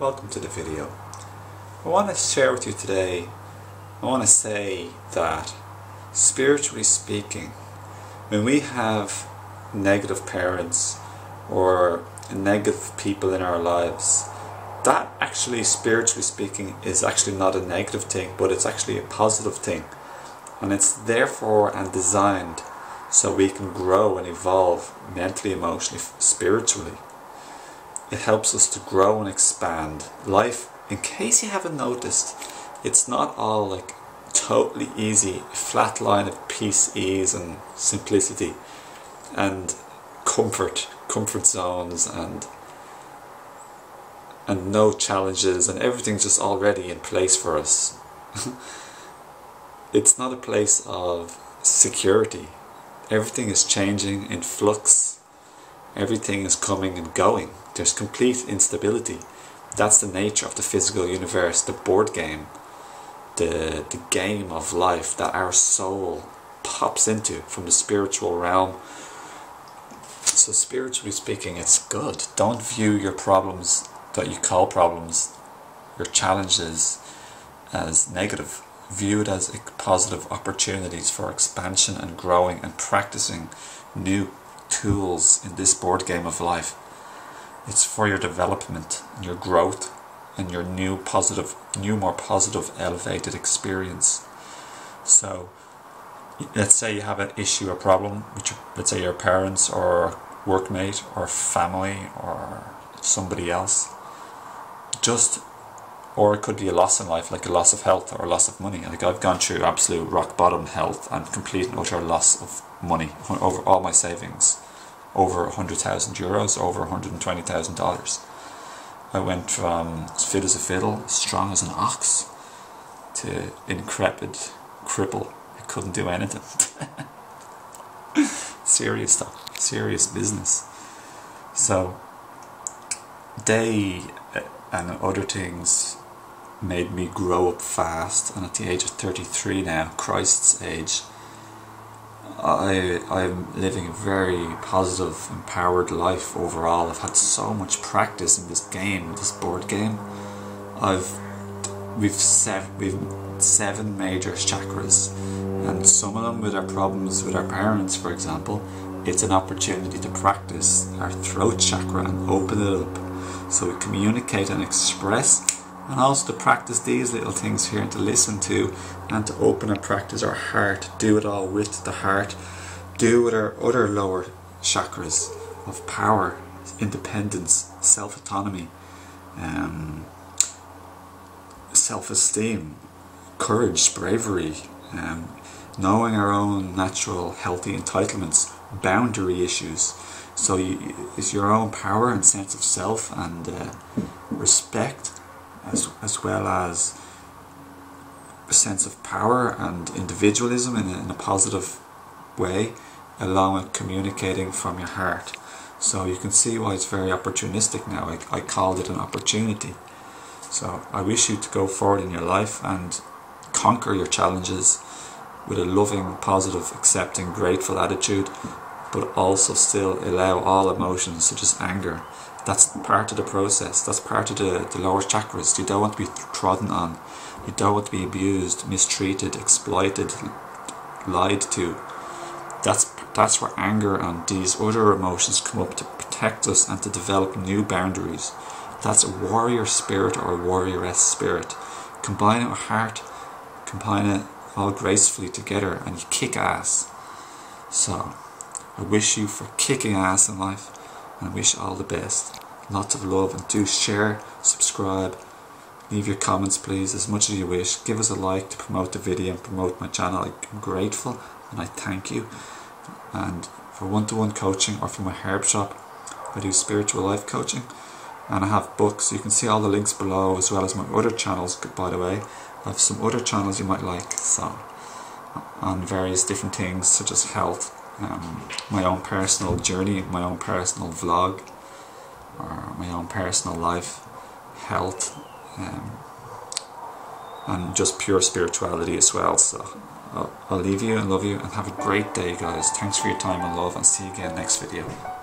Welcome to the video. I want to share with you today, I want to say that spiritually speaking, when we have negative parents or negative people in our lives, that actually, spiritually speaking, is actually not a negative thing, but it's actually a positive thing. And it's therefore and designed so we can grow and evolve mentally, emotionally, spiritually. It helps us to grow and expand life. In case you haven't noticed, it's not all like totally easy, flat line of peace, ease and simplicity and comfort zones and no challenges and everything's just already in place for us. It's not a place of security. Everything is changing in flux. Everything is coming and going. There's complete instability. That's the nature of the physical universe, the board game, the game of life that our soul pops into from the spiritual realm. So spiritually speaking, it's good. Don't view your problems that you call problems, your challenges, as negative. View it as positive opportunities for expansion and growing and practicing new tools in this board game of life. It's for your development, your growth, and your more positive, elevated experience. So, let's say you have an issue, a problem, which, let's say your parents or workmate or family or somebody else, or it could be a loss in life, like a loss of health or a loss of money. Like I've gone through absolute rock bottom health and complete and utter loss of money over all my savings. Over €100,000, over $120,000. I went from fit as a fiddle, strong as an ox, to intrepid cripple. I couldn't do anything. Serious stuff, serious business. So they and other things made me grow up fast, and at the age of 33 now, Christ's age, I'm living a very positive, empowered life overall. I've had so much practice in this game, this board game. We've seven major chakras, and some of them with our problems with our parents, for example, it's an opportunity to practice our throat chakra and open it up so we communicate and express, and also to practice these little things here and to listen to and to open and practice our heart. Do it all with the heart. Do with our other lower chakras of power, independence, self-autonomy, self-esteem, courage, bravery, knowing our own natural healthy entitlements, boundary issues. So it's your own power and sense of self and respect, as well as a sense of power and individualism in a positive way, along with communicating from your heart. So you can see why it's very opportunistic now. I called it an opportunity. So I wish you to go forward in your life and conquer your challenges with a loving, positive, accepting, grateful attitude, but also still allow all emotions such as anger. That's part of the process. That's part of the lower chakras. You don't want to be trodden on. You don't want to be abused, mistreated, exploited, lied to. That's where anger and these other emotions come up to protect us and to develop new boundaries. That's a warrior spirit or a warrioress spirit. Combine it with heart. Combine it all gracefully together and you kick ass. So, I wish you for kicking ass in life. And I wish all the best. Lots of love, and do share, subscribe, leave your comments please, as much as you wish. Give us a like to promote the video and promote my channel. I'm grateful and I thank you. And for one-to-one coaching or for my herb shop, I do spiritual life coaching, and I have books. You can see all the links below, as well as my other channels. By the way, I have some other channels you might like, so on various different things such as health, my own personal journey, my own personal vlog, or my own personal life, health, and just pure spirituality as well. So I'll leave you and love you and have a great day, guys. Thanks for your time and love, and see you again next video.